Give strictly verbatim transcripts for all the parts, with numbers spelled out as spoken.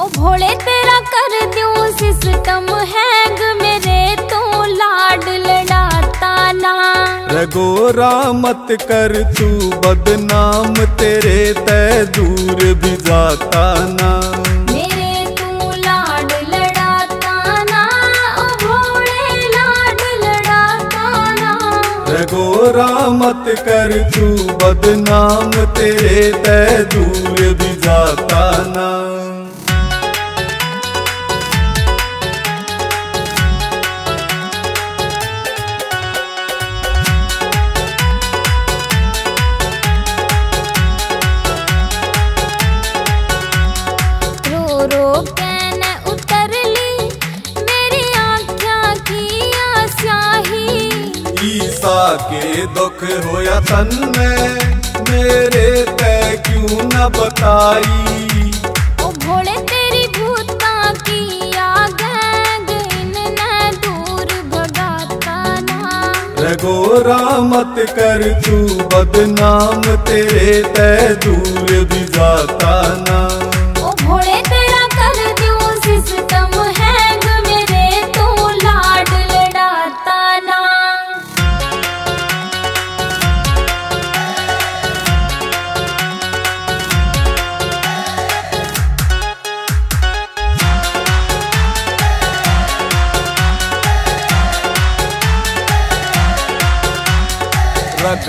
ओ भोले तेरा कर दूं सिस्टम हैंग मेरे तो लाड लड़ाता ना। रघोरा मत कर तू बदनाम तेरे तय दूर भी जाता ना। मेरे तू लाड लड़ाता ना ओ भोले लाड लड़ाता ना। रघोरा मत कर तू बदनाम तेरे तय दूर भी जाता ना। के दुख होया तन में मेरे तय क्यों न बताई। ओ भोले तेरी भूतां की आग इन्हें दूर भगाता ना। रघोरा मत कर तू बदनाम तेरे तय दूर भी जाता ना। ओ भोले तेरा कर दूं सिस्टम हैंग मेरे तो लाड लड़ाता ना।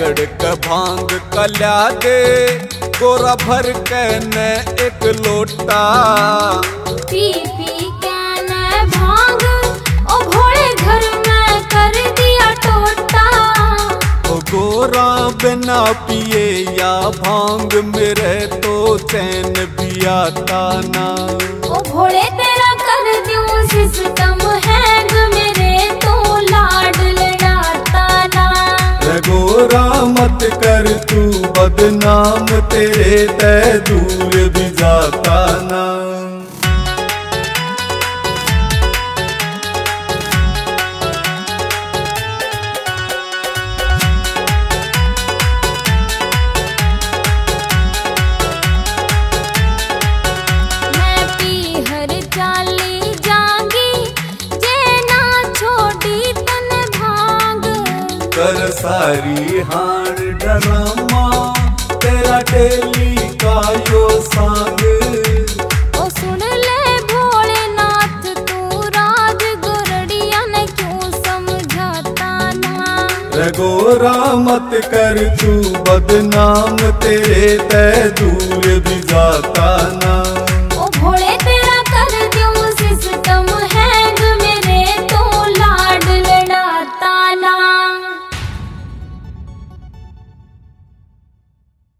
रगड़ का भांग कल्या दे गोरा भर कैने एक लोटा। पी पी कैने भांग ओ भोले घर में कर दिया टोटा। ओ गोरा बिना पिए या भांग मेरे तो चैन भी आता ना। ओ भोले तेरा कर दूं सिस्टम हैंग मेरे तो लाड लड़ाता ना। रघोरा मत कर तू बदनाम तेरे तय दूर भी जाता ना। मैं पी हर चाली जागी जे ना छोड़ी तन भांग। कर सारी हान डरामा तेरा डेली का यो सांग। ओ सुन ले भोलेनाथ तू राज गुरड़िया ने क्यों समझाता ना। रघोरा मत कर तू बदनाम तेरे तय दूर भी जाता ना।